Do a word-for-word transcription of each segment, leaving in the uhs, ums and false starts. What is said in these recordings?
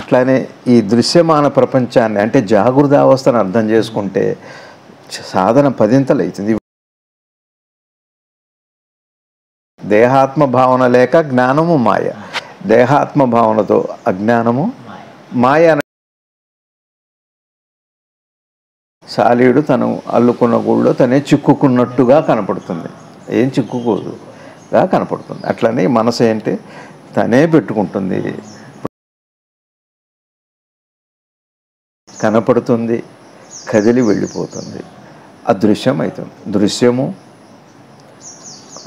అట్లానే ఈ దృశ్యమాన ప్రపంచాన్ని అంటే జాగృత అవస్థను అర్థం చేసుకుంటే సాధన పదింతలు అవుతుంది. దేహాత్మ భావన లేక జ్ఞానము మాయ, దేహాత్మ భావనతో అజ్ఞానము మాయ. శాలీయుడు తను అల్లుకున్న గుళ్ళో తనే చిక్కుకున్నట్టుగా కనపడుతుంది, ఏం చిక్కుకోదుగా కనపడుతుంది. అట్లనే మనసు ఏంటి తనే పెట్టుకుంటుంది, కనపడుతుంది, కదిలి వెళ్ళిపోతుంది, అదృశ్యం అవుతుంది. దృశ్యము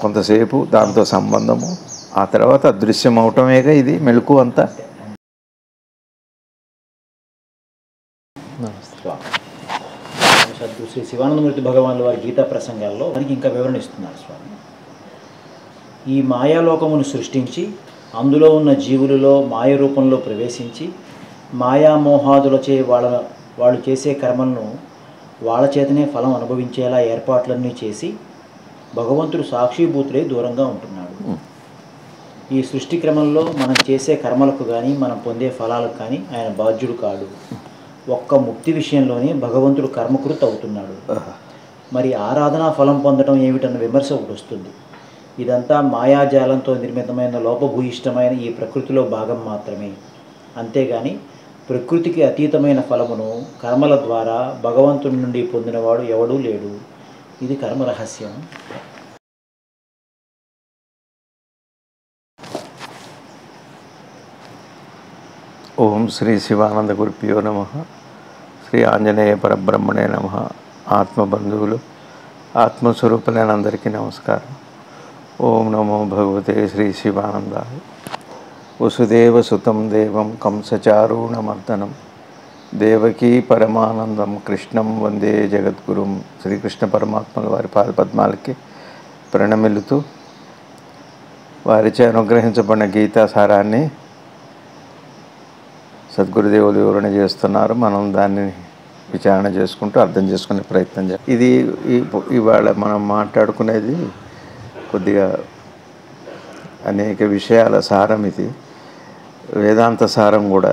కొంతసేపు దాంతో సంబంధము, ఆ తర్వాత అదృశ్యం అవటమేగా ఇది మెలకు అంతా. శ్రీ శివానందగురు భగవాన్ వారి గీతా ప్రసంగాల్లో మనకి ఇంకా వివరణ ఇస్తున్నారు. స్వామి, ఈ మాయాలోకమును సృష్టించి అందులో ఉన్న జీవులలో మాయ రూపంలో ప్రవేశించి మాయామోహాదులచే వాళ్ళ వాళ్ళు చేసే కర్మలను వాళ్ళ చేతనే ఫలం అనుభవించేలా ఏర్పాట్లన్నీ చేసి భగవంతుడు సాక్షిభూతులై దూరంగా ఉంటున్నాడు. ఈ సృష్టి క్రమంలో మనం చేసే కర్మలకు కానీ మనం పొందే ఫలాలకు కానీ ఆయన బాధ్యుడు కాడు. ఒక్క ముక్తి విషయంలోనే భగవంతుడు కర్మకృత్ అవుతున్నాడు. మరి ఆరాధనా ఫలం పొందడం ఏమిటన్న విమర్శ ఒకటి వస్తుంది. ఇదంతా మాయాజాలంతో నిర్మితమైన లోపభూయిష్టమైన ఈ ప్రకృతిలో భాగం మాత్రమే, అంతేగాని ప్రకృతికి అతీతమైన ఫలమును కర్మల ద్వారా భగవంతుడి నుండి పొందినవాడు ఎవడూ లేడు. ఇది కర్మ రహస్యం. ఓం శ్రీ శివానంద గురుభ్యో నమః. శ్రీ ఆంజనేయ పరబ్రహ్మణే నమః. ఆత్మబంధువులు, ఆత్మస్వరూపులైన అందరికీ నమస్కారం. ఓం నమో భగవతే శ్రీ శివానందాయ. వసుదేవ సుతం దేవం కంసచారుణమర్దనం దేవకీ పరమానందం కృష్ణం వందే జగద్గురుం. శ్రీకృష్ణ పరమాత్మల వారి పాదపద్మాలకి ప్రణమిల్లుతూ వారిచే అనుగ్రహించబడిన గీతాసారాన్ని సద్గురుదేవులు వివరణ చేస్తున్నారు. మనం దాన్ని విచారణ చేసుకుంటూ అర్థం చేసుకునే ప్రయత్నం చేయాలి. ఇది ఇవాళ మనం మాట్లాడుకునేది కొద్దిగా అనేక విషయాల సారం, ఇది వేదాంత సారం కూడా.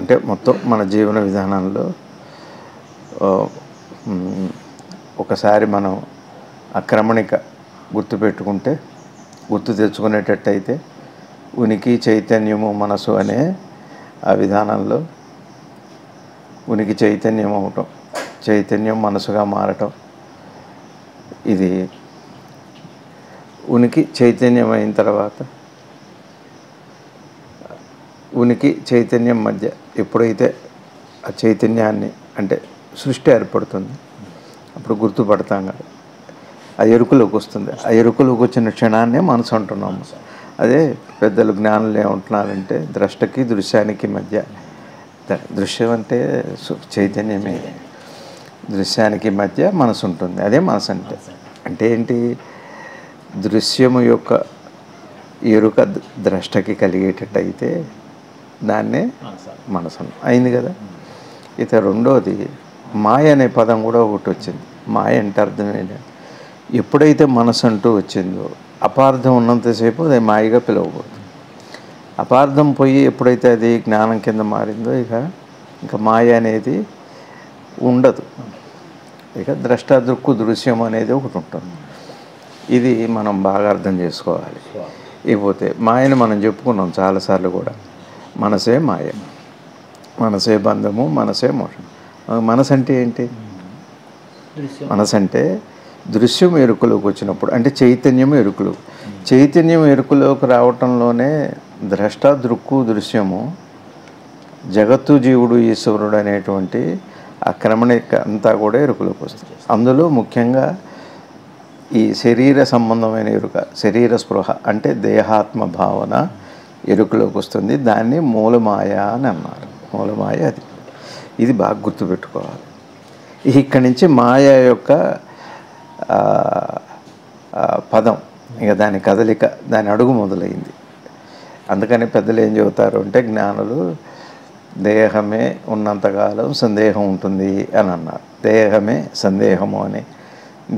అంటే మొత్తం మన జీవన విధానంలో ఒకసారి మనం అక్రమణిక గుర్తుపెట్టుకుంటే, గుర్తు తెచ్చుకునేటట్టయితే ఉనికి చైతన్యము మనసు అనే ఆ విధానంలో ఉనికి చైతన్యం అవటం, చైతన్యం మనసుగా మారటం, ఇది ఉనికి చైతన్యం అయిన తర్వాత ఉనికి చైతన్యం మధ్య ఎప్పుడైతే ఆ చైతన్యాన్ని అంటే సృష్టి ఏర్పడుతుంది అప్పుడు గుర్తుపడతాం కదా, ఆ ఎరుకలోకి వస్తుంది. ఆ ఎరుకలోకి వచ్చిన క్షణాన్నే మనసు అంటున్నాము. అదే పెద్దలు జ్ఞానులు ఏమంటున్నారంటే ద్రష్టకి దృశ్యానికి మధ్య, దృశ్యం అంటే చైతన్యమే, దృశ్యానికి మధ్య మనసు ఉంటుంది, అదే మనసు అంటే. అంటే ఏంటి, దృశ్యము యొక్క ఎరుక ద్రష్టకి కలిగేటట్టయితే దాన్నే మనసు అయింది కదా. ఇక రెండోది మాయ అనే పదం కూడా ఒకటి వచ్చింది. మాయ అంటే అర్థం ఏంటంటే ఎప్పుడైతే మనసు అంటూ వచ్చిందో అపార్థం ఉన్నంతసేపు అది మాయగా పిలవబోతుంది. అపార్థం పోయి ఎప్పుడైతే అది జ్ఞానం కింద మారిందో ఇక ఇంకా మాయ అనేది ఉండదు. ఇక ద్రష్టాదృక్కు దృశ్యం అనేది ఒకటి ఉంటుంది. ఇది మనం బాగా అర్థం చేసుకోవాలి. ఇకపోతే మాయను మనం చెప్పుకున్నాం చాలాసార్లు కూడా. మనసే మాయ, మనసే బంధము, మనసే మోక్షం. మనసు అంటే ఏంటి? మనసు అంటే దృశ్యం ఎరుకలోకి వచ్చినప్పుడు, అంటే చైతన్యం ఎరుకలు, చైతన్యం ఎరుకలోకి రావటంలోనే ద్రష్ట దృక్కు దృశ్యము, జగత్తు జీవుడు ఈశ్వరుడు అనేటువంటి అక్రమణిక అంతా కూడా ఎరుకలోకి వస్తుంది. అందులో ముఖ్యంగా ఈ శరీర సంబంధమైన ఎరుక, శరీర స్పృహ అంటే దేహాత్మ భావన ఎరుకలోకి వస్తుంది. దాన్ని మూలమాయ అని అన్నారు. మూలమాయ అది. ఇది బాగా గుర్తుపెట్టుకోవాలి. ఇక్కడి నుంచి మాయ యొక్క పదం ఇంకా దాని కదలిక, దాని అడుగు మొదలైంది. అందుకని పెద్దలు ఏం చెబుతారు అంటే జ్ఞానులు దేహమే ఉన్నంతకాలం సందేహం ఉంటుంది అని అన్నారు. దేహమే సందేహము అని,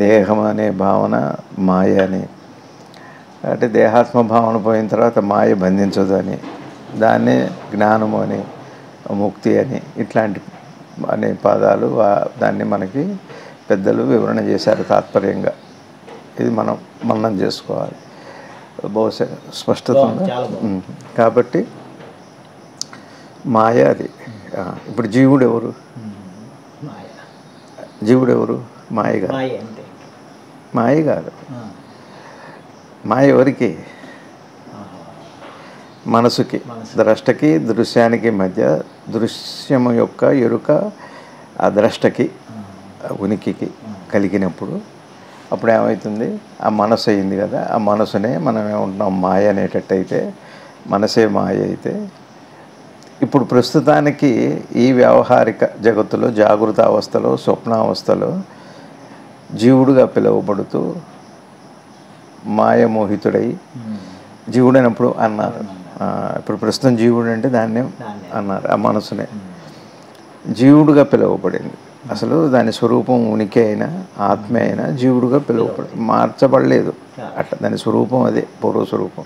దేహం అనే భావన మాయ అని, అంటే దేహాత్మ భావన పోయిన తర్వాత మాయ బంధించదు అని, దాన్నే జ్ఞానము అని, ముక్తి అని ఇట్లాంటి అనే పదాలు దాన్ని మనకి పెద్దలు వివరణ చేశారు తాత్పర్యంగా. ఇది మనం మననం చేసుకోవాలి. బహుశా స్పష్టత ఉంది కాబట్టి మాయ అది. ఇప్పుడు జీవుడు ఎవరు? జీవుడు ఎవరు? మాయ కాదు, మాయ కాదు. మాయ ఎవరికి? మనసుకి, ద్రష్టకి, దృశ్యానికి మధ్య, దృశ్యము యొక్క ఎరుక ఆ ద్రష్టకి ఉనికికి కలిగినప్పుడు అప్పుడు ఏమవుతుంది? ఆ మనసు అయింది కదా, ఆ మనసునే మనం ఏమంటున్నాం మాయ అనేటట్టయితే, మనసే మాయ అయితే, ఇప్పుడు ప్రస్తుతానికి ఈ వ్యావహారిక జగత్తులో జాగృత అవస్థలో స్వప్నావస్థలో జీవుడుగా పిలువబడుతూ మాయమోహితుడై జీవుడైనప్పుడు అన్నారు. ఇప్పుడు ప్రస్తుతం జీవుడు అంటే దాన్నే అన్నారు, ఆ మనసునే జీవుడుగా పిలువబడింది. అసలు దాని స్వరూపం ఉనికి అయినా ఆత్మ అయినా జీవుడుగా పిలువబడి మార్చబడలేదు. అట్లా దాని స్వరూపం అదే పూర్వస్వరూపం.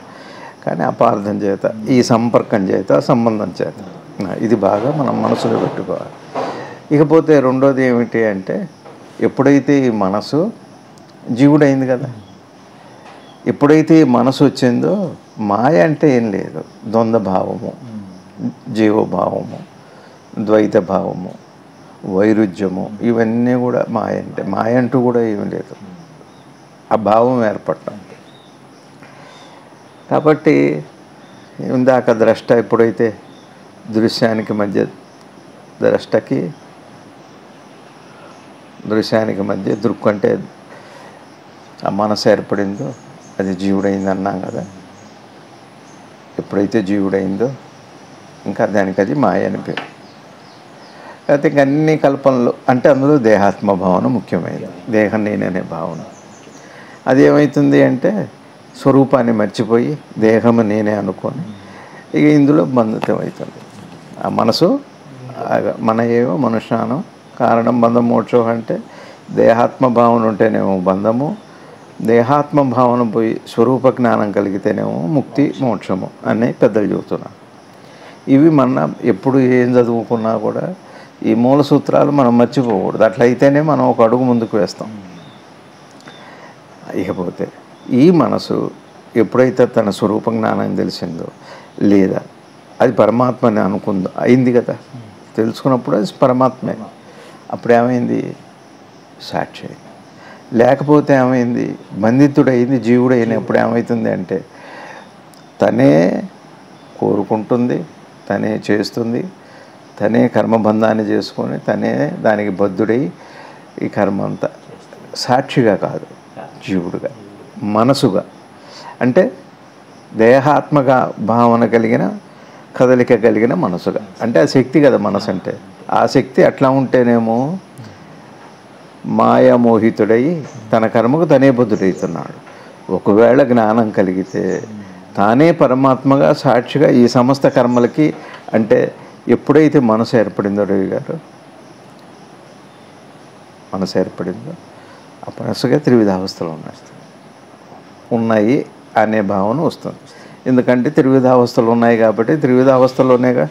కానీ అపార్థం చేత, ఈ సంపర్కం చేత, సంబంధం చేత ఇది బాగా మనం మనసులో పెట్టుకోవాలి. ఇకపోతే రెండోది ఏమిటి అంటే, ఎప్పుడైతే ఈ మనసు జీవుడైంది కదా, ఎప్పుడైతే ఈ మనసు వచ్చిందో మాయ అంటే ఏం లేదు. ద్వంద్వభావము, జీవభావము, ద్వైత భావము, వైరుధ్యము ఇవన్నీ కూడా మాయ అంటే, మాయ అంటూ కూడా ఏమి లేదు. ఆ భావం ఏర్పడటం. కాబట్టి ఇందాక ద్రష్ట ఎప్పుడైతే దృశ్యానికి మధ్య, ద్రష్టకి దృశ్యానికి మధ్య దృక్కు అంటే ఆ మనసు ఏర్పడిందో అది జీవుడైంది అన్నాం కదా. ఎప్పుడైతే జీవుడైందో ఇంకా దానికి అది మాయ అని పేరు. అయితే ఇంక అన్ని కల్పనలు అంటే అందులో దేహాత్మ భావన ముఖ్యమైనది, దేహం నేననే భావన. అది ఏమవుతుంది అంటే స్వరూపాన్ని మర్చిపోయి దేహము నేనే అనుకొని ఇక ఇందులో బంధితం అవుతుంది. ఆ మనసు మన ఏమో మనుష్యానం కారణం బంధం మోక్షం అంటే, దేహాత్మ భావన ఉంటేనేమో బంధము, దేహాత్మ భావన పోయి స్వరూప జ్ఞానం కలిగితేనేమో ముక్తి మోక్షము అని పెద్దలు చెబుతున్నారు. ఇవి మన ఎప్పుడు ఏం చదువుకున్నా కూడా ఈ మూల సూత్రాలు మనం మర్చిపోకూడదు. అట్లయితేనే మనం ఒక అడుగు ముందుకు వేస్తాం. ఇకపోతే ఈ మనసు ఎప్పుడైతే తన స్వరూప జ్ఞానం తెలిసిందో, లేదా అది పరమాత్మని అనుకుందో, అయింది కదా తెలుసుకున్నప్పుడు అది పరమాత్మే, అప్పుడు ఏమైంది? సాక్షి అయింది. లేకపోతే ఏమైంది? బంధితుడైంది. జీవుడు అయినప్పుడు ఏమవుతుంది అంటే తనే కోరుకుంటుంది, తనే చేస్తుంది, తనే కర్మబంధాన్ని చేసుకొని తనే దానికి బద్ధుడై ఈ కర్మ అంతా, సాక్షిగా కాదు జీవుడుగా మనసుగా అంటే దేహాత్మక భావన కలిగిన కదలిక కలిగిన మనసుగా అంటే ఆ శక్తి కదా మనసు అంటే. ఆ శక్తి అట్లా ఉంటేనేమో మాయామోహితుడై తన కర్మకు తనే బుద్ధుడవుతున్నాడు. ఒకవేళ జ్ఞానం కలిగితే తానే పరమాత్మగా సాక్షిగా ఈ సమస్త కర్మలకి అంటే ఎప్పుడైతే మనసు ఏర్పడిందో, రవి గారు మనసు ఏర్పడిందో ఆ మనసుగా త్రివిధ అవస్థలు ఉన్నాయి ఉన్నాయి అనే భావన వస్తుంది. ఎందుకంటే త్రివిధ అవస్థలు ఉన్నాయి కాబట్టి త్రివిధ అవస్థలోనేగా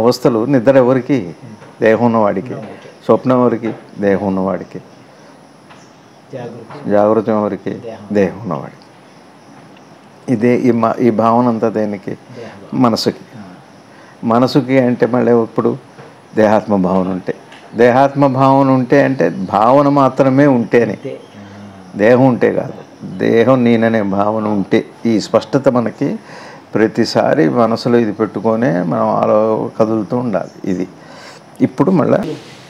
అవస్థలు. నిద్ర ఎవరికి? దేహం ఉన్నవాడికి. స్వప్నం ఎవరికి? దేహం ఉన్నవాడికి. జాగృతం ఎవరికి? దేహం ఉన్నవాడికి. ఇదే ఈ మా ఈ భావన అంతా దేనికి? మనసుకి. మనసుకి అంటే మళ్ళీ ఇప్పుడు దేహాత్మ భావన ఉంటే, దేహాత్మ భావన ఉంటే అంటే భావన మాత్రమే ఉంటేనే, దేహం ఉంటే కాదు, దేహం నేననే భావన ఉంటే. ఈ స్పష్టత మనకి ప్రతిసారి మనసులో ఇది పెట్టుకొనే మనం ఆలో కదులుతూ ఉండాలి. ఇది ఇప్పుడు మళ్ళీ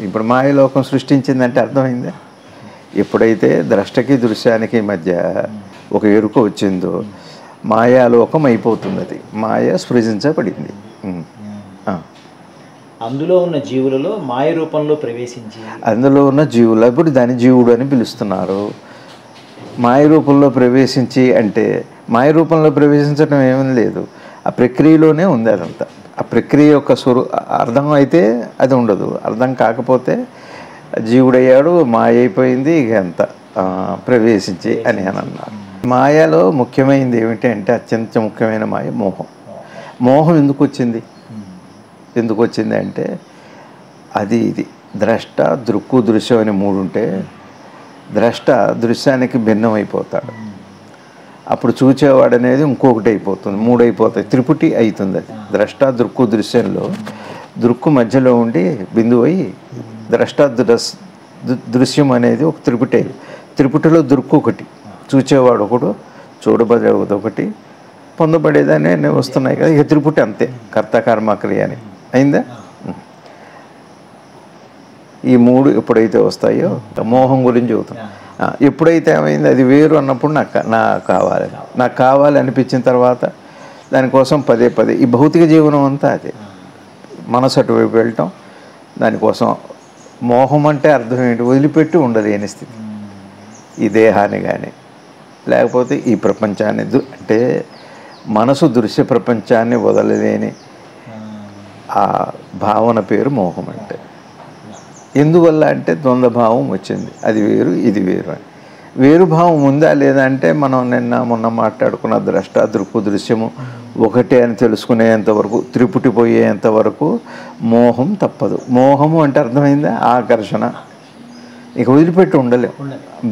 ఇప్పుడు మాయలోకం సృష్టించిందంటే అర్థమైందే. ఎప్పుడైతే ద్రష్టకి దృశ్యానికి మధ్య ఒక ఎరుక వచ్చిందో మాయాలోకం అయిపోతుంది. అది మాయ సృజించబడింది. అందులో ఉన్న జీవులలో మాయ రూపంలో ప్రవేశించి అందులో ఉన్న జీవులు ఇప్పుడు దాన్ని జీవుడు అని పిలుస్తున్నారు. మాయ రూపంలో ప్రవేశించి అంటే మాయ రూపంలో ప్రవేశించడం ఏమీ లేదు, ఆ ప్రక్రియలోనే ఉంది అదంతా. ఆ ప్రక్రియ యొక్క స్వరూ అర్థం అయితే అది ఉండదు, అర్థం కాకపోతే జీవుడయ్యాడు, మాయ అయిపోయింది, ఇక అంత ప్రవేశించి అని అని అన్నారు. మాయలో ముఖ్యమైనది ఏమిటి అంటే అత్యంత ముఖ్యమైన మాయ మోహం. మోహం ఎందుకు వచ్చింది? ఎందుకు వచ్చింది అంటే అది ఇది ద్రష్ట దృక్కు దృశ్యం అని మూడు ఉంటే ద్రష్ట దృశ్యానికి భిన్నమైపోతాడు. అప్పుడు చూచేవాడు అనేది ఇంకొకటి అయిపోతుంది, మూడు అయిపోతాయి, త్రిపుటి అవుతుంది. అది ద్రష్ట దృక్కు దృశ్యంలో దృక్కు మధ్యలో ఉండి బిందువు అయి ద్రష్ట దృశ్ దృశ్యం అనేది ఒక త్రిపుటి అయ్యి త్రిపుటిలో దృక్కు ఒకటి, చూచేవాడు ఒకడు, చూడబడేది ఒకటి, పొందబడేదనే వస్తున్నాయి కదా. ఇక త్రిపుటి అంతే, కర్తకర్మక్రియ అని అయిందా. ఈ మూడు ఎప్పుడైతే వస్తాయో మోహం గురించి చెబుతాం. ఎప్పుడైతే ఏమైంది అది వేరు అన్నప్పుడు నాకు నాకు కావాలి నాకు కావాలి అనిపించిన తర్వాత దానికోసం పదే పదే ఈ భౌతిక జీవనం అంతా అదే, మనసు అటువైపు వెళ్ళటం. దానికోసం మోహం అంటే అర్థం ఏంటి, వదిలిపెట్టి ఉండలేని స్థితి, ఈ దేహాన్ని కానీ లేకపోతే ఈ ప్రపంచాన్ని, అంటే మనసు దృశ్య ప్రపంచాన్ని వదలలేని ఆ భావన పేరు మోహం. అంటే ఎందువల్ల అంటే ద్వంద్వభావం వచ్చింది, అది వేరు ఇది వేరు అని. వేరుభావం ఉందా లేదా అంటే మనం నిన్న మొన్న మాట్లాడుకున్న ద్రష్ట దృక్కు దృశ్యము ఒకటే అని తెలుసుకునేంతవరకు, త్రిపుటి పోయేంతవరకు మోహం తప్పదు. మోహము అంటే అర్థమైందా, ఆకర్షణ. ఇక వదిలిపెట్టి ఉండలేము,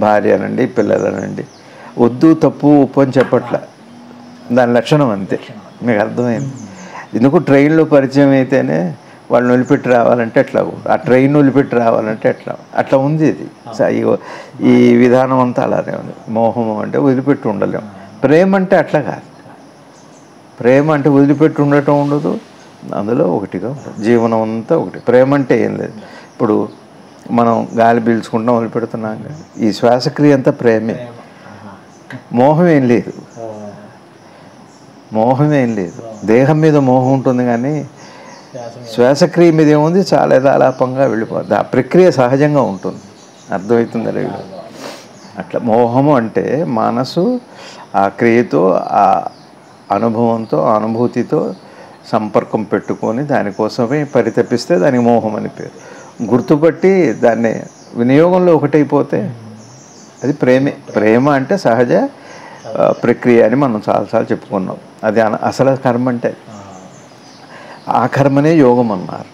భార్యనండి పిల్లలనండి, వద్దు తప్పు ఉప్పు అని చెప్పట్ల, దాని లక్షణం అంతే. మీకు అర్థమైంది ఎందుకు ట్రైన్లో పరిచయం అయితేనే వాళ్ళని వదిలిపెట్టి రావాలంటే ఎట్లా, ఆ ట్రైన్ వదిలిపెట్టి రావాలంటే ఎట్లా, అట్లా ఉంది ఇది. ఈ విధానం అంతా అలానే ఉంది. మోహము అంటే వదిలిపెట్టి ఉండలేము. ప్రేమ అంటే అట్లా కాదు, ప్రేమ అంటే వదిలిపెట్టి ఉండటం ఉండదు, అందులో ఒకటిగా ఉంటుంది, జీవనం అంతా ఒకటి. ప్రేమ అంటే ఏం లేదు, ఇప్పుడు మనం గాలి పీల్చుకుంటాం వదిలిపెడుతున్నాం, ఈ శ్వాసక్రియ అంతా ప్రేమే, మోహం ఏం లేదు, మోహం ఏం లేదు. దేహం మీద మోహం ఉంటుంది కానీ శ్వాసక్రియ మీద ఏముంది, చాలా యథాలాపంగా వెళ్ళిపోతుంది, ఆ ప్రక్రియ సహజంగా ఉంటుంది. అర్థమవుతుంది అలా అట్లా. మోహము అంటే మనసు ఆ క్రియతో ఆ అనుభవంతో అనుభూతితో సంపర్కం పెట్టుకొని దానికోసమే పరితపిస్తే దానికి మోహం అని పేరు. గుర్తుపట్టి దాన్ని వినియోగంలో ఒకటైపోతే అది ప్రేమే. ప్రేమ అంటే సహజ ప్రక్రియ అని మనం చాలాసార్లు చెప్పుకున్నాం. అది అసలు కర్మ అంటే ఆ కర్మనే యోగం అన్నారు.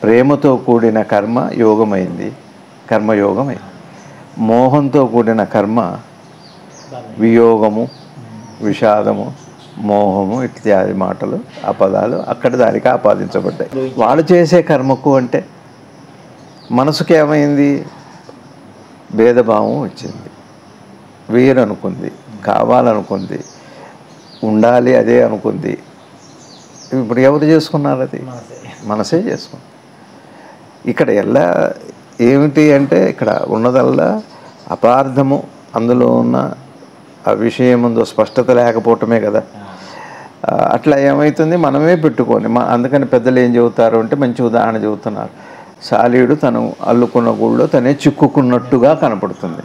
ప్రేమతో కూడిన కర్మ యోగమైంది, కర్మయోగమైంది. మోహంతో కూడిన కర్మ వియోగము, విషాదము, మోహము ఇత్యాది మాటలు ఆ పదాలు అక్కడ దానికి ఆపాదించబడ్డాయి. వాళ్ళు చేసే కర్మకు అంటే మనసుకు ఏమైంది, భేదభావం వచ్చింది, వేరు అనుకుంది, కావాలనుకుంది, ఉండాలి అదే అనుకుంది. ఇప్పుడు ఎవరు చేసుకున్నారు, అది మనసే చేసుకున్నారు. ఇక్కడ ఎలా ఏమిటి అంటే ఇక్కడ ఉన్నదల్లా అపార్థము, అందులో ఉన్న ఆ విషయం ఉందో స్పష్టత లేకపోవటమే కదా. అట్లా ఏమవుతుంది మనమే పెట్టుకొని మా అందుకని పెద్దలు ఏం చెబుతారు అంటే మంచి ఉదాహరణ చెబుతున్నారు. సాలీడు తను అల్లుకున్న గుళ్ళో తనే చిక్కుకున్నట్టుగా కనపడుతుంది,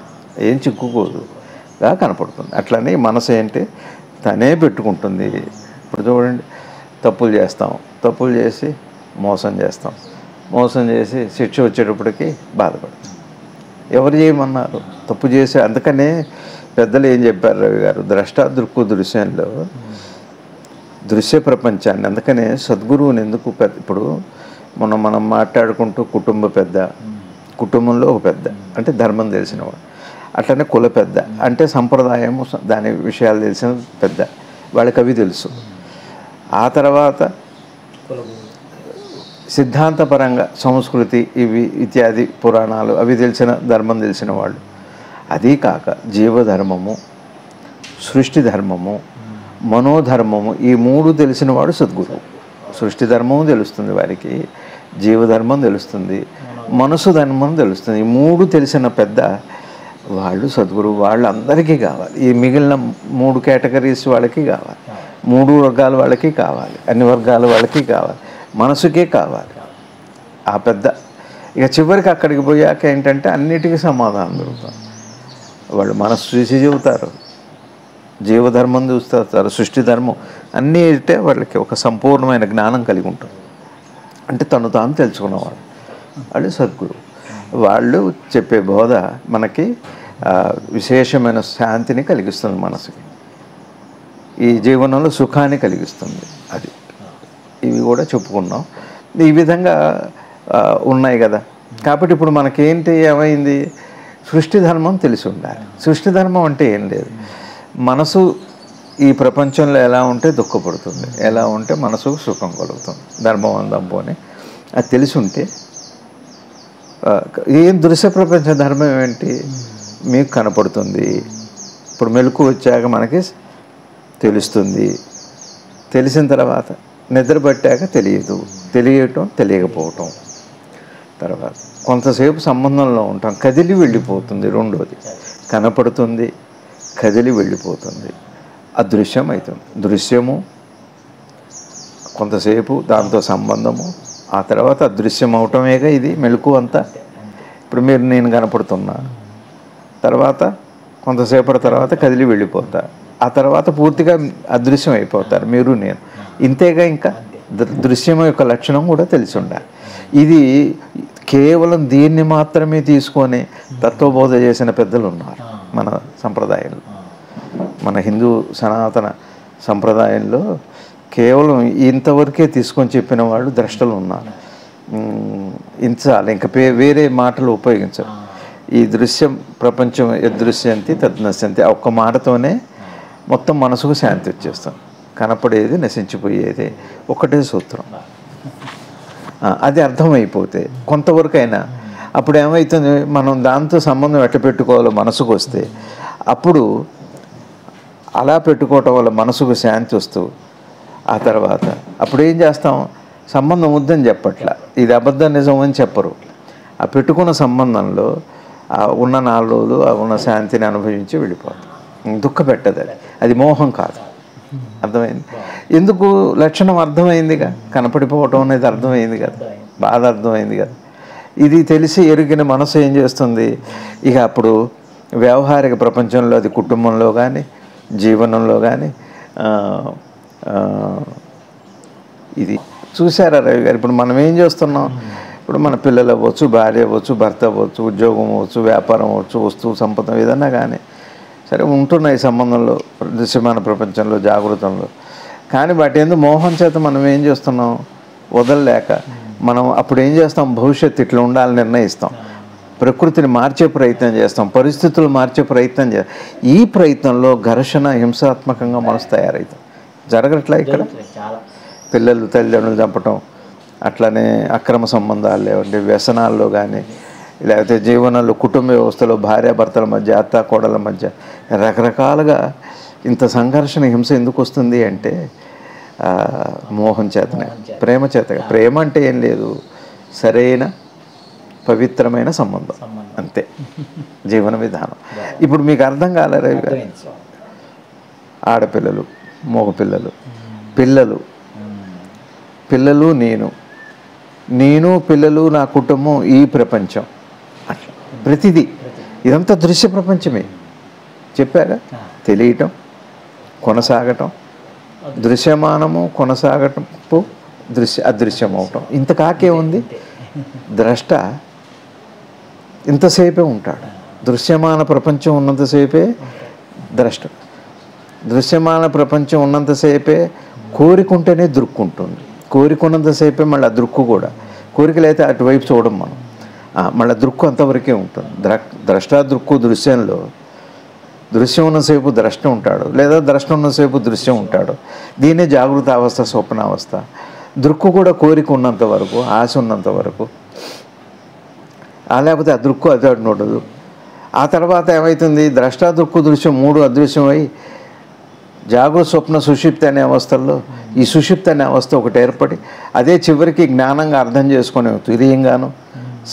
ఏం చిక్కుకోదుగా కనపడుతుంది. అట్లనే మనసు ఏంటి తనే పెట్టుకుంటుంది. ఇప్పుడు చూడండి, తప్పులు చేస్తాం, తప్పులు చేసి మోసం చేస్తాం, మోసం చేసి శిక్ష వచ్చేటప్పటికి బాధపడతాం. ఎవరు చేయమన్నారు, తప్పు చేసే. అందుకనే పెద్దలు ఏం చెప్పారు రవి గారు, ద్రష్ట దృక్కు దృశ్యంలో దృశ్య ప్రపంచాన్ని. అందుకనే సద్గురువుని ఎందుకు పెద్ద, ఇప్పుడు మనం మనం మాట్లాడుకుంటూ కుటుంబ పెద్ద, కుటుంబంలో ఒక పెద్ద అంటే ధర్మం తెలిసినవాడు, అట్లనే కుల పెద్ద అంటే సంప్రదాయము దాని విషయాలు తెలిసిన పెద్ద, వాళ్ళకి అవి తెలుసు. ఆ తర్వాత సిద్ధాంతపరంగా సంస్కృతి ఇవి ఇత్యాది పురాణాలు అవి తెలిసిన ధర్మం తెలిసిన వాళ్ళు. అదీ కాక జీవధర్మము, సృష్టి ధర్మము, మనోధర్మము ఈ మూడు తెలిసిన వాడు సద్గురువు. సృష్టి ధర్మము తెలుస్తుంది వారికి, జీవధర్మం తెలుస్తుంది, మనసు ధర్మం తెలుస్తుంది. ఈ మూడు తెలిసిన పెద్ద వాళ్ళు సద్గురువు. వాళ్ళందరికీ కావాలి, ఈ మిగిలిన మూడు కేటగిరీస్ వాళ్ళకి కావాలి, మూడు వర్గాల వాళ్ళకి కావాలి, అన్ని వర్గాల వాళ్ళకి కావాలి, మనసుకే కావాలి ఆ పెద్ద. ఇక చివరికి అక్కడికి పోయాక ఏంటంటే అన్నిటికీ సమాధానం దొరుకుతుంది. వాళ్ళు మనసు చూసి చెబుతారు, జీవధర్మం చూస్తారు, సృష్టి ధర్మం అన్నీ అంటే వాళ్ళకి ఒక సంపూర్ణమైన జ్ఞానం కలిగి ఉంటారు. అంటే తను తాను తెలుసుకున్నవాడు వాళ్ళు సద్గురువు. వాళ్ళు చెప్పే బోధ మనకి విశేషమైన శాంతిని కలిగిస్తుంది, మనసుకి ఈ జీవనంలో సుఖాన్ని కలిగిస్తుంది. అది ఇవి కూడా చెప్పుకున్నాం. ఈ విధంగా ఉన్నాయి కదా. కాబట్టి ఇప్పుడు మనకేంటి ఏమైంది, సృష్టి ధర్మం తెలిసి ఉండాలి. సృష్టి ధర్మం అంటే ఏం లేదు, మనసు ఈ ప్రపంచంలో ఎలా ఉంటే దుఃఖపడుతుంది, ఎలా ఉంటే మనసుకు సుఖం కలుగుతుంది, ధర్మం అందంపు అని అది తెలిసి ఉంటే ఏం దృశ్య ప్రపంచ ధర్మం ఏంటి మీకు కనపడుతుంది. ఇప్పుడు మెలకు వచ్చాక మనకి తెలుస్తుంది, తెలిసిన తర్వాత నిద్ర పట్టాక తెలియదు, తెలియటం తెలియకపోవటం, తర్వాత కొంతసేపు సంబంధంలో ఉంటాం, కదిలి వెళ్ళిపోతుంది. రెండోది కనపడుతుంది, కదిలి వెళ్ళిపోతుంది, అదృశ్యం అవుతుంది. దృశ్యము కొంతసేపు దాంతో సంబంధము, ఆ తర్వాత అదృశ్యం అవటమేగా ఇది మెలకు అంతా. ఇప్పుడు మీరు నేను కనపడుతున్నా, తర్వాత కొంతసేపటి తర్వాత కదిలి వెళ్ళిపోతా, ఆ తర్వాత పూర్తిగా అదృశ్యం అయిపోతారు మీరు నేను, ఇంతేగా. ఇంకా దృశ్యం యొక్క లక్షణం కూడా తెలిసి ఉండాలి. ఇది కేవలం దీన్ని మాత్రమే తీసుకొని తత్వబోధ చేసిన పెద్దలు ఉన్నారు మన సంప్రదాయంలో. మన హిందూ సనాతన సంప్రదాయంలో కేవలం ఇంతవరకే తీసుకొని చెప్పిన వాళ్ళు ద్రష్టలు ఉన్నారు. ఇంత చాలు, ఇంకా వేరే మాటలు ఉపయోగించరు. ఈ దృశ్యం ప్రపంచం యదృశ్యంతి తద్నశ్యంతి ఒక్క మాటతోనే మొత్తం మనసుకు శాంతి వచ్చేస్తాం. కనపడేది నశించిపోయేది ఒకటే సూత్రం. అది అర్థమైపోతే కొంతవరకు అయినా అప్పుడు ఏమవుతుంది, మనం దాంతో సంబంధం ఎట్ట పెట్టుకోవాలో మనసుకు వస్తే, అప్పుడు అలా పెట్టుకోవటం వల్ల మనసుకు శాంతి వస్తూ, ఆ తర్వాత అప్పుడు ఏం చేస్తాం, సంబంధం వద్దని చెప్పట్లా, ఇది అబద్ధం నిజం అని చెప్పరు. ఆ పెట్టుకున్న సంబంధంలో ఉన్న నాలుగు రోజులు ఉన్న శాంతిని అనుభవించి వెళ్ళిపోతాం. దుఃఖ పెట్టదు అది, అది మోహం కాదు. అర్థమైంది, ఎందుకు లక్షణం అర్థమైందిగా, కనపడిపోవటం అనేది అర్థమైంది కదా, బాధ అర్థమైంది కదా. ఇది తెలిసి ఎరిగిన మనసు ఏం చేస్తుంది, ఇక అప్పుడు వ్యవహారిక ప్రపంచంలో అది కుటుంబంలో కానీ జీవనంలో కానీ ఇది చూసారా రవి గారు. ఇప్పుడు మనం ఏం చేస్తున్నాం, ఇప్పుడు మన పిల్లలు అవ్వచ్చు, భార్య అవ్వచ్చు, భర్త అవ్వచ్చు, ఉద్యోగం అవ్వచ్చు, వ్యాపారం అవ్వచ్చు, వస్తువు సంపద ఏదన్నా కానీ సరే ఉంటున్న ఈ సంబంధంలో దృశ్యమాన ప్రపంచంలో జాగృతంలో కానీ వాటి ఎందుకు మోహం చేత మనం ఏం చేస్తున్నాం వదలలేక మనం అప్పుడు ఏం చేస్తాం, భవిష్యత్తు ఇట్లా ఉండాలని నిర్ణయిస్తాం, ప్రకృతిని మార్చే ప్రయత్నం చేస్తాం, పరిస్థితులు మార్చే ప్రయత్నం చేస్తాం. ఈ ప్రయత్నంలో ఘర్షణ హింసాత్మకంగా మనసు తయారవుతాం. జరగట్లా ఇక్కడ, పిల్లలు తల్లిదండ్రులు చంపటం, అట్లనే అక్రమ సంబంధాలు లేవండి, వ్యసనాల్లో కానీ, లేకపోతే జీవనంలో కుటుంబ వ్యవస్థలో భార్యాభర్తల మధ్య అత్త కోడల మధ్య రకరకాలుగా ఇంత సంఘర్షణ హింస ఎందుకు వస్తుంది అంటే మోహం చేతనే, ప్రేమ చేతగా. ప్రేమ అంటే ఏం లేదు, సరైన పవిత్రమైన సంబంధం అంతే జీవన విధానం. ఇప్పుడు మీకు అర్థం కాలేదా గారు, ఆడపిల్లలు మగపిల్లలు, పిల్లలు పిల్లలు నేను నేను పిల్లలు నా కుటుంబం ఈ ప్రపంచం అట్లా ప్రతిదీ ఇదంతా దృశ్య ప్రపంచమే చెప్పారా. తెలియటం కొనసాగటం, దృశ్యమానము కొనసాగటంపు దృశ్య అదృశ్యం అవటం, ఇంత కాకే ఉంది. ద్రష్ట ఇంతసేపే ఉంటాడు, దృశ్యమాన ప్రపంచం ఉన్నంతసేపే ద్రష్ట, దృశ్యమాన ప్రపంచం ఉన్నంతసేపే కోరికుంటేనే దృక్కుంటుంది, కోరికున్నంతసేపే మళ్ళీ దృక్కు కూడా, కోరికలైతే అటువైపు చూడం మనం, మళ్ళీ దృక్కు అంతవరకే ఉంటుంది. ద్ర ద్రష్ట దృక్కు దృశ్యంలో దృశ్యం ఉన్నసేపు ద్రష్ట ఉంటాడు, లేదా ద్రష్ట ఉన్నసేపు దృశ్యం ఉంటాడు. దీనే జాగృత అవస్థ స్వప్నావస్థ. దృక్కు కూడా కోరిక ఉన్నంత వరకు, ఆశ ఉన్నంత వరకు, లేకపోతే ఆ దృక్కు అది అడుగుండదు. ఆ తర్వాత ఏమవుతుంది, ద్రష్ట దృక్కు దృశ్యం మూడు అదృశ్యమై జాగృత స్వప్న సుషుప్తి అనే అవస్థల్లో ఈ సుషుప్తి అనే అవస్థ ఒకటి ఏర్పడి అదే చివరికి జ్ఞానంగా అర్థం చేసుకునే తురీయంగాను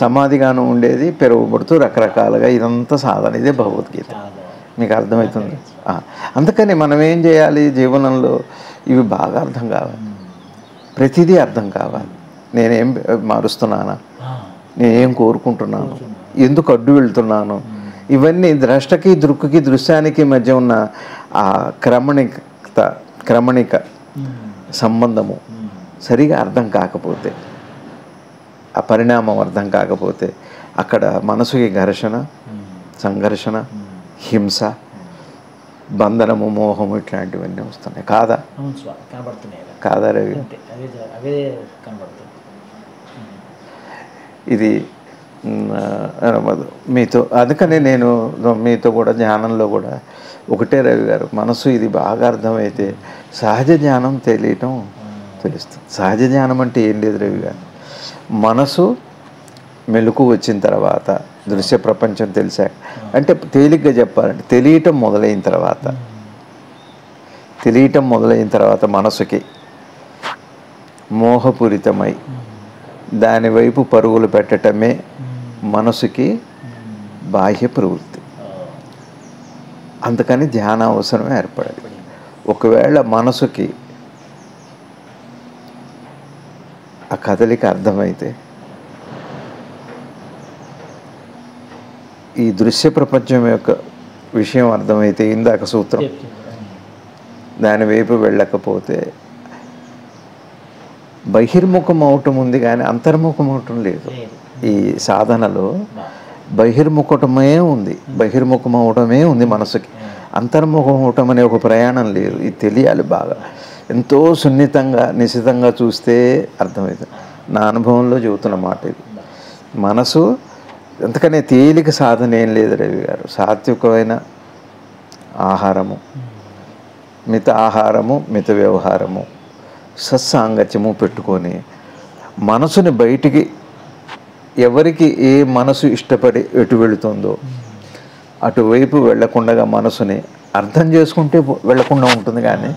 సమాధిగాను ఉండేది పెరగబడుతూ రకరకాలుగా. ఇదంతా సాధన, ఇదే భగవద్గీత. మీకు అర్థమవుతుంది. అందుకని మనం ఏం చేయాలి, జీవనంలో ఇవి బాగా అర్థం కావాలి, ప్రతిదీ అర్థం కావాలి. నేనేం మారుస్తున్నానా, నేనేం కోరుకుంటున్నాను, ఎందుకు అడ్డు వెళ్తున్నాను, ఇవన్నీ ద్రష్టకి దృక్కుకి దృశ్యానికి మధ్య ఉన్న ఆ క్రమణికత క్రమణిక సంబంధము సరిగా అర్థం కాకపోతే, ఆ పరిణామం అర్థం కాకపోతే అక్కడ మనసుకి ఘర్షణ సంఘర్షణ హింస బంధనము మోహము ఇట్లాంటివన్నీ వస్తున్నాయి కాదా కాదా రవి. ఇది మీతో అందుకనే నేను మీతో కూడా ధ్యానంలో కూడా ఒకటే రవి గారు మనసు ఇది బాగా అర్థమైతే సహజ జ్ఞానం తెలియటం తెలుస్తుంది. సహజ జ్ఞానం అంటే ఏం లేదు రవి గారు, మనసు మెలకు వచ్చిన తర్వాత దృశ్య ప్రపంచం తెలిసాక, అంటే తేలిగ్గా చెప్పాలంటే తెలియటం మొదలైన తర్వాత తెలియటం మొదలైన తర్వాత మనసుకి మోహపూరితమై దానివైపు పరుగులు పెట్టటమే మనసుకి బాహ్య ప్రవృత్తి. అందుకని ధ్యాన అవసరం ఏర్పడాలి. ఒకవేళ మనసుకి ఆ కదలిక అర్థమైతే ఈ దృశ్య ప్రపంచం యొక్క విషయం అర్థమైతే ఇందాక సూత్రం దానివైపు వెళ్ళకపోతే బహిర్ముఖం అవటం ఉంది కానీ అంతర్ముఖం అవటం లేదు. ఈ సాధనలో బహిర్ముఖటమే ఉంది, బహిర్ముఖం అవటమే ఉంది మనసుకి, అంతర్ముఖం అవటం అనే ఒక ప్రయాణం లేదు. ఇది తెలియాలి బాగా, ఎంతో సున్నితంగా నిశితంగా చూస్తే అర్థమవుతుంది. నా అనుభవంలో చెబుతున్న మాట ఇది. మనసు ఎంతకనే తేలిక సాధన ఏం లేదు రవి గారు. సాత్వికమైన ఆహారము, మిత ఆహారము, మిత వ్యవహారము, సత్సాంగత్యము పెట్టుకొని మనసుని బయటికి ఎవరికి ఏ మనసు ఇష్టపడి ఎటు వెళుతుందో అటువైపు వెళ్లకుండా మనసుని అర్థం చేసుకుంటే వెళ్లకుండా ఉంటుంది కానీ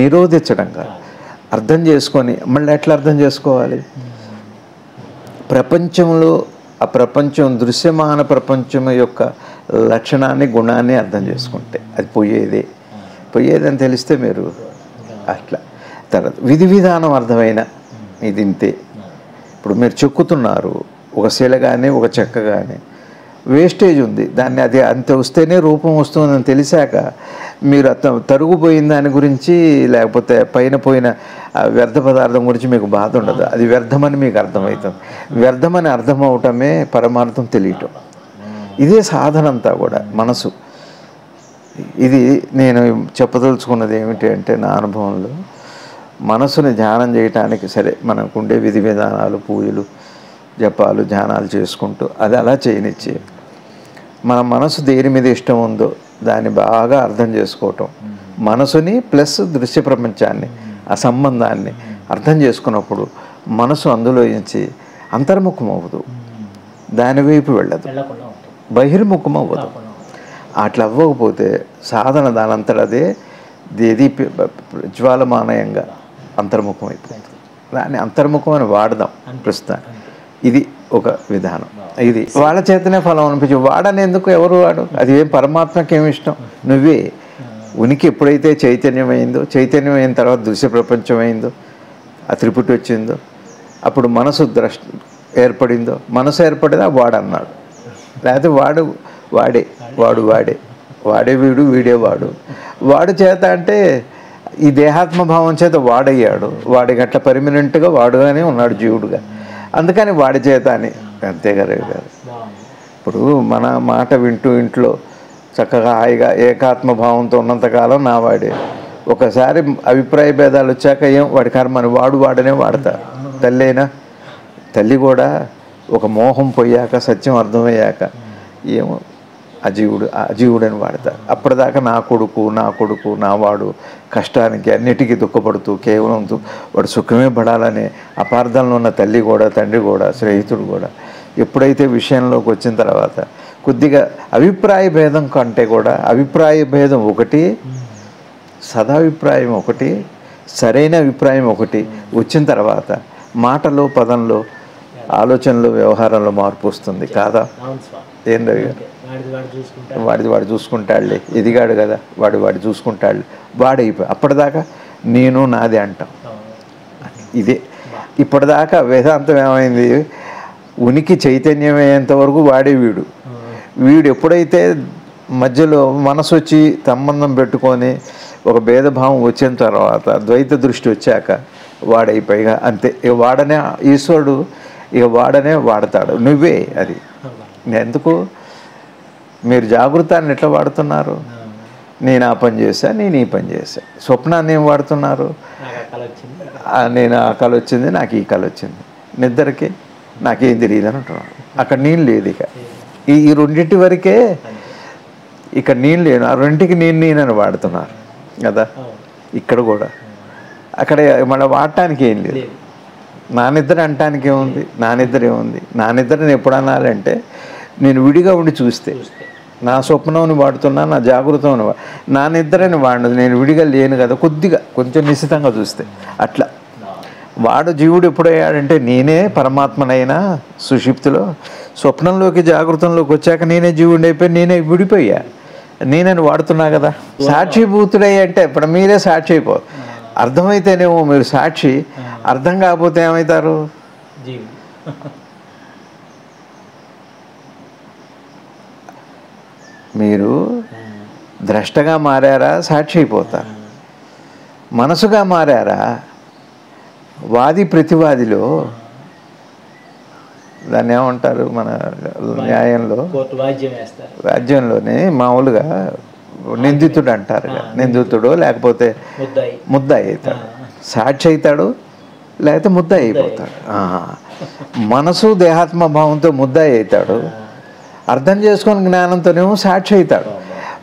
నిరోధించడం కాదు. అర్థం చేసుకొని మళ్ళీ ఎట్లా అర్థం చేసుకోవాలి? ప్రపంచంలో ఆ ప్రపంచం దృశ్యమాన ప్రపంచం యొక్క లక్షణాన్ని గుణాన్ని అర్థం చేసుకుంటే అది పోయేదే పోయేదని తెలిస్తే మీరు అట్లా తర్వాత విధి విధానం అర్థమైన ఇది ఇంతే. ఇప్పుడు మీరు చెక్కుతున్నారు ఒక శిల కానీ ఒక చెక్క కానీ వేస్టేజ్ ఉంది, దాన్ని అది అంత వస్తేనే రూపం వస్తుందని తెలిసాక మీరు అత తరుగుపోయిన దాని గురించి లేకపోతే పైన పోయిన వ్యర్థ పదార్థం గురించి మీకు బాధ ఉండదు. అది వ్యర్థమని మీకు అర్థమవుతుంది. వ్యర్థమని అర్థం అవటమే పరమార్థం తెలియటం. ఇదే సాధన అంతా కూడా మనసు. ఇది నేను చెప్పదలుచుకున్నది ఏమిటి అంటే నా అనుభవంలో మనసుని ధ్యానం చేయటానికి సరే మనకుండే విధి విధానాలు పూజలు జపాలు ధ్యానాలు చేసుకుంటూ అది అలా చేయనిచ్చి మన మనసు దేని మీద ఇష్టం ఉందో దాన్ని బాగా అర్థం చేసుకోవటం, మనసుని ప్లస్ దృశ్య ప్రపంచాన్ని ఆ సంబంధాన్ని అర్థం చేసుకున్నప్పుడు మనసు అందులో నుంచి అంతర్ముఖం అవ్వదు, దానివైపు వెళ్ళదు, బహిర్ముఖం అవ్వదు. అట్లా అవ్వకపోతే సాధన దానంతట అదే దేదీ జ్వాలమానయంగా అంతర్ముఖం అయిపోతుంది. దాన్ని అంతర్ముఖం అని వాడదాం ప్రస్తుతాన్ని. ఇది ఒక విధానం. ఇది వాళ్ళ చేతనే ఫలం అనిపించు. వాడనేందుకు ఎవరు వాడు, అది ఏం పరమాత్మకి ఏమి ఇష్టం, నువ్వే ఉనికి. ఎప్పుడైతే చైతన్యమైందో, చైతన్యమైన తర్వాత దృశ్య ప్రపంచమైందో, ఆ త్రిపుటి వచ్చిందో, అప్పుడు మనసు ద్రష్ట ఏర్పడిందో, మనసు ఏర్పడినా వాడన్నాడు. లేకపోతే వాడు వాడే వాడు వాడే వాడే వీడు వీడేవాడు వాడు చేత అంటే ఈ దేహాత్మభావం చేత వాడయ్యాడు. వాడి గట్ల పర్మినెంట్గా వాడుగానే ఉన్నాడు జీవుడుగా, అందుకని వాడి చేత అని అంతే కదా. ఇప్పుడు మన మాట వింటూ ఇంట్లో చక్కగా హాయిగా ఏకాత్మభావంతో ఉన్నంతకాలం నా వాడే. ఒకసారి అభిప్రాయ భేదాలు వచ్చాక ఏం వాడి కర్మని వాడు వాడనే వాడతారు. తల్లి అయినా తల్లి కూడా ఒక మోహం పోయాక సత్యం అర్థమయ్యాక ఏమో అజీవుడు అజీవుడని వాడతారు. అప్పటిదాకా నా కొడుకు నా కొడుకు నా వాడు కష్టానికి అన్నిటికీ దుఃఖపడుతూ కేవలం వాడు సుఖమే పడాలనే అపార్థంలో ఉన్న తల్లి కూడా తండ్రి కూడా స్నేహితుడు కూడా ఎప్పుడైతే విషయంలోకి వచ్చిన తర్వాత కొద్దిగా అభిప్రాయ భేదం కంటే కూడా అభిప్రాయ భేదం ఒకటి, సదాభిప్రాయం ఒకటి, సరైన అభిప్రాయం ఒకటి వచ్చిన తర్వాత మాటలో పదంలో ఆలోచనలో వ్యవహారంలో మార్పు వస్తుంది కాదా? ఏం రవి గారు, వాడిది వాడు చూసుకుంటాడులే, ఎదిగాడు కదా వాడు వాడు చూసుకుంటాడులే, వాడైపోయి అప్పటిదాకా నేను నాది అంటాం. ఇదే ఇప్పటిదాకా వేదాంతం ఏమైంది, ఉనికి చైతన్యమయ్యేంత వరకు వాడే వీడు. వీడు ఎప్పుడైతే మధ్యలో మనసు వచ్చి సంబంధం పెట్టుకొని ఒక భేదభావం వచ్చిన తర్వాత ద్వైత దృష్టి వచ్చాక వాడైపోయిగా అంతే. ఇక వాడనే ఈశ్వరుడు, ఇక వాడనే వాడతాడు నువ్వే. అది ఎందుకు మీరు జాగృతాన్ని ఎట్లా వాడుతున్నారు? నేను ఆ పని చేశా, నేను ఈ పని చేశా. స్వప్నాన్ని ఏం వాడుతున్నారు? నేను ఆ కళ వచ్చింది, నాకు ఈ కళ వచ్చింది. నిద్రకి నాకేం తెలియదు అంటున్నాడు. అక్కడ నేను లేదు, ఇక ఈ ఈ రెండింటి వరకే, ఇక్కడ నేను లేను, ఆ రెండింటికి నేను నేనని వాడుతున్నారు కదా. ఇక్కడ కూడా అక్కడ మళ్ళీ వాడటానికి ఏం లేదు. నానిద్ర అంటానికి ఏముంది, నానిద్ర ఏముంది, నానిద్ర నేను ఎప్పుడు అనాలంటే నేను విడిగా ఉండి చూస్తే, నా స్వప్నంని వాడుతున్నా, నా జాగృతం నానిద్రని వాడినది, నేను విడిగా లేను కదా, కొద్దిగా కొంచెం నిశ్చితంగా చూస్తే అట్లా వాడు. జీవుడు ఎప్పుడయ్యాడంటే నేనే పరమాత్మనైనా సుషిప్తిలో, స్వప్నంలోకి జాగృతంలోకి వచ్చాక నేనే జీవుడు అయిపోయి నేనే విడిపోయా, నేనని వాడుతున్నా కదా. సాక్షిభూతుడయ్యా అంటే ఇప్పుడు మీరే సాక్షి అయిపో, అర్థమైతేనేమో మీరు సాక్షి, అర్థం కాకపోతే ఏమవుతారు? మీరు ద్రష్టగా మారారా, సాక్షి అయిపోతారు. మనసుగా మారారా, వాది ప్రతివాదిలో దాన్ని ఏమంటారు మన న్యాయంలో, రాజ్యంలోనే మామూలుగా నిందితుడు అంటారు కదా, నిందితుడు లేకపోతే ముద్దాయి అవుతాడు, సాక్షి అవుతాడు, లేకపోతే ముద్దాయి అయిపోతాడు. మనసు దేహాత్మభావంతో ముద్దాయి అవుతాడు, అర్థం చేసుకుని జ్ఞానంతోనేమో సాక్షి అవుతాడు.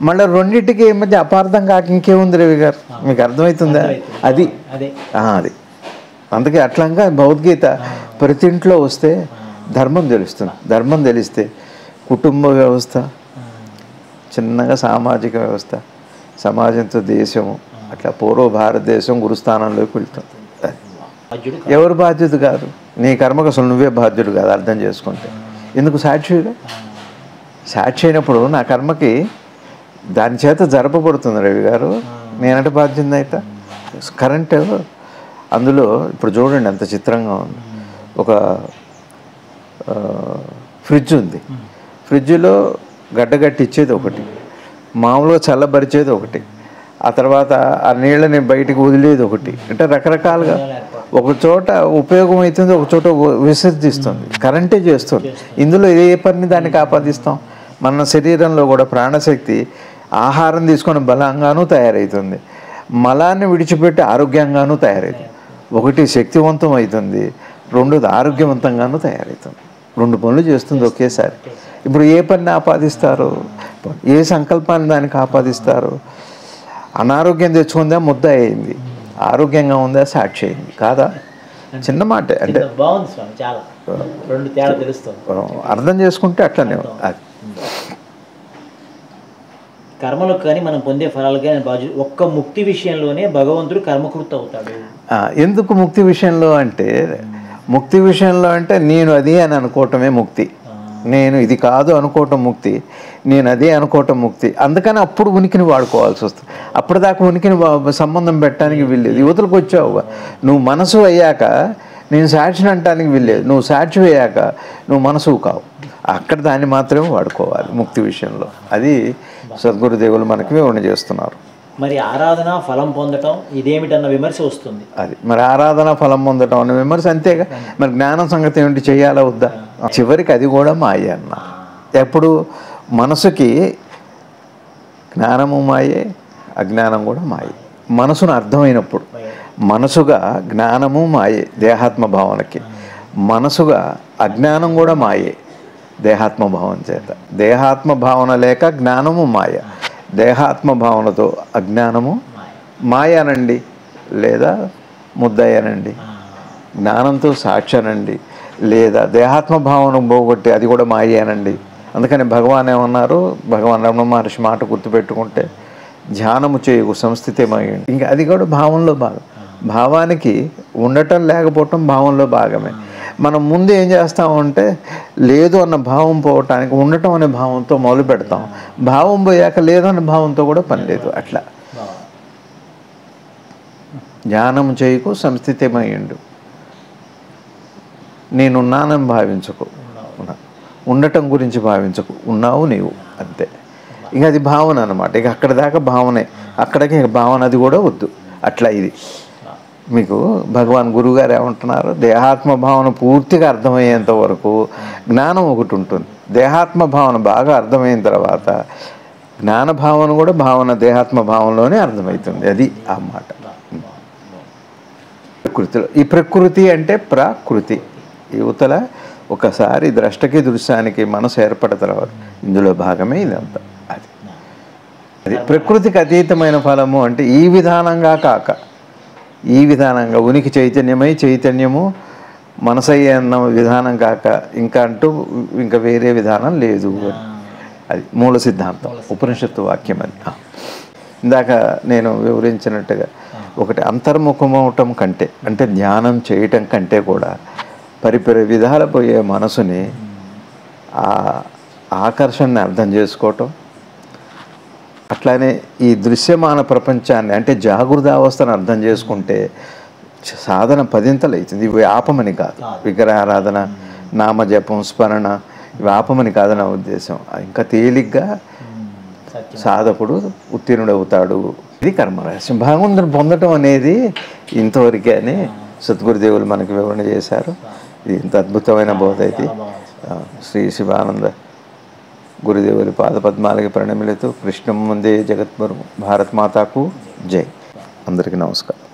మళ్ళీ రెండింటికి ఈ మధ్య అపార్థం కాక ఇంకేముంది రవి గారు, మీకు అర్థమవుతుందా? అది అది అందుకే అట్లంగా భగవద్గీత ప్రతి ఇంట్లో వస్తే ధర్మం తెలుస్తుంది. ధర్మం తెలిస్తే కుటుంబ వ్యవస్థ, చిన్నగా సామాజిక వ్యవస్థ, సమాజంతో దేశము, అట్లా పూర్వ భారతదేశం గురుస్థానంలోకి వెళ్తుంది. ఎవరు బాధ్యుడు కాదు, నీ కర్మకు అసలు నువ్వే బాధ్యుడు కాదు అర్థం చేసుకుంటే. ఎందుకు సాక్షిగా, సాక్షి అయినప్పుడు నా కర్మకి దాని చేత జరపబడుతుంది రవి గారు, నేనంటే బాధ్యుందైతే. కరెంటు అందులో ఇప్పుడు చూడండి ఎంత చిత్రంగా ఉంది. ఒక ఫ్రిడ్జ్ ఉంది, ఫ్రిడ్జ్లో గడ్డగట్టి ఇచ్చేది ఒకటి, మామూలుగా చల్లబరిచేది ఒకటి, ఆ తర్వాత ఆ నీళ్ళని బయటికి వదిలేది ఒకటి, అంటే రకరకాలుగా ఒక చోట ఉపయోగం అవుతుంది, ఒక చోట విసర్జిస్తుంది, కరెంటే చేస్తుంది. ఇందులో ఏ పనిని దానికి ఆపాదిస్తాం? మన శరీరంలో కూడా ప్రాణశక్తి ఆహారం తీసుకొని బలంగానూ తయారవుతుంది, మలాన్ని విడిచిపెట్టి ఆరోగ్యంగానూ తయారవుతుంది. ఒకటి శక్తివంతం అవుతుంది, రెండోది ఆరోగ్యవంతంగానూ తయారవుతుంది. రెండు పనులు చేస్తుంది ఒకేసారి. ఇప్పుడు ఏ పనిని ఆపాదిస్తారు, ఏ సంకల్పాన్ని దానికి ఆపాదిస్తారు? అనారోగ్యం తెచ్చుకుందా, ముద్ద అయింది, ఆరోగ్యంగా ఉందా, సాక్షి అయింది కాదా? చిన్న మాట అంటే అర్థం చేసుకుంటే అట్లనే అది కర్మలో. కానీ మనం పొందే ఫలాలుగా ఒక్క ముక్తి విషయంలోనే భగవంతుడు కర్మకృత అవుతాడు. ఎందుకు ముక్తి విషయంలో అంటే, ముక్తి విషయంలో అంటే నేను అది అని అనుకోవటమే ముక్తి, నేను ఇది కాదు అనుకోవటం ముక్తి, నేను అదే అనుకోవటం ముక్తి. అందుకని అప్పుడు ఉనికిని వాడుకోవాల్సి వస్తుంది. అప్పటిదాకా ఉనికిని సంబంధం పెట్టడానికి వీల్లేదు. యువతలకు వచ్చావుగా, నువ్వు మనసు అయ్యాక నేను సాక్షిని అంటానికి వీల్లేదు, నువ్వు సాక్షి అయ్యాక నువ్వు మనసు కావు. అక్కడ దాన్ని మాత్రమే వాడుకోవాలి ముక్తి విషయంలో. అది సద్గురుదేవులు మనకి వివరణ చేస్తున్నారు. మరి ఆరాధన ఫలం పొందటం ఇదేమిటన్న విమర్శ వస్తుంది. అది మరి ఆరాధన ఫలం పొందటం అన్న విమర్శ అంతేగా. మరి జ్ఞానం సంగతి ఏమిటి, చేయాలా వద్దా? చివరికి అది కూడా మాయ అన్న. ఎప్పుడు మనసుకి జ్ఞానము మాయే, అజ్ఞానం కూడా మాయే. మనసును అర్థమైనప్పుడు మనసుగా జ్ఞానము మాయే దేహాత్మ భావనకి, మనసుగా అజ్ఞానం కూడా మాయే దేహాత్మ భావన చేత. దేహాత్మ భావన లేక జ్ఞానము మాయ, దేహాత్మ భావనతో అజ్ఞానము మాయనండి, లేదా ముద్దయ్యనండి, జ్ఞానంతో సాక్షనండి, లేదా దేహాత్మ భావన పోగొట్టి అది కూడా మాయనండి. అందుకని భగవాన్ ఏమన్నారు, భగవాన్ రమణ మహర్షి మాట గుర్తుపెట్టుకుంటే ధ్యానము చేయకు సంస్థితమయ్యండి. ఇంకా అది కూడా భావంలో భాగం, భావానికి ఉండటం లేకపోవటం భావంలో భాగమే. మనం ముందు ఏం చేస్తామంటే లేదు అన్న భావం పోవటానికి ఉండటం అనే భావంతో మొదలు పెడతాం, భావం పోయాక లేదన్న భావంతో కూడా పని లేదు. అట్లా ధ్యానం చేయకు సంస్థితమయ్యండు, నేనున్నానని భావించకు, ఉండటం గురించి భావించకు, ఉన్నావు నీవు అంతే. ఇక అది భావన అన్నమాట. ఇక అక్కడ దాకా భావనే, అక్కడికి ఇక భావన అది కూడా వద్దు. అట్లా ఇది మీకు భగవాన్ గురువుగారు ఏమంటున్నారు, దేహాత్మ భావన పూర్తిగా అర్థమయ్యేంత వరకు జ్ఞానం ఒకటి ఉంటుంది. దేహాత్మ భావన బాగా అర్థమైన తర్వాత జ్ఞాన భావన కూడా భావన దేహాత్మ భావనలోనే అర్థమవుతుంది. అది ఆ మాట. ప్రకృతిలో ఈ ప్రకృతి అంటే ప్రకృతి, యువతల ఒకసారి ద్రష్టకి దృశ్యానికి మనసు ఏర్పడిన ఇందులో భాగమే ఇదంతా. అది అది ప్రకృతికి అతీతమైన ఫలము. అంటే ఈ విధానంగా కాక ఈ విధానంగా ఉనికి చైతన్యమై చైతన్యము మనసయ్య అన్న విధానం కాక ఇంకా అంటూ ఇంకా వేరే విధానం లేదు. అది మూల సిద్ధాంతం, ఉపనిషత్తు వాక్యం. అది ఇందాక నేను వివరించినట్టుగా ఒకటి అంతర్ముఖమవటం కంటే, అంటే ధ్యానం చేయటం కంటే కూడా పరిపరి విధాల పోయే మనసుని ఆ ఆకర్షణని అర్థం చేసుకోవటం, అట్లానే ఈ దృశ్యమాన ప్రపంచాన్ని అంటే జాగృతావస్థను అర్థం చేసుకుంటే సాధన పదింతలు అవుతుంది. ఇవి ఆపమని కాదు, విగ్రహారాధన, నామజపం, స్మరణ ఇవి ఆపమని కాదు నా ఉద్దేశం. ఇంకా తేలిగ్గా సాధకుడు ఉత్తీర్ణుడవుతాడు. ఇది కర్మరహస్యం. భగవంతుని పొందటం అనేది ఇంతవరకే అని సద్గురుదేవులు మనకు వివరణ చేశారు. ఇది ఇంత అద్భుతమైన బోధ. ఇది శ్రీ శివానంద గురుదేవులు పాదపద్మాలకి పరిణమిలతో కృష్ణం ముందే జగత్మరు భారత్ మాతాకు జై. అందరికీ నమస్కారం.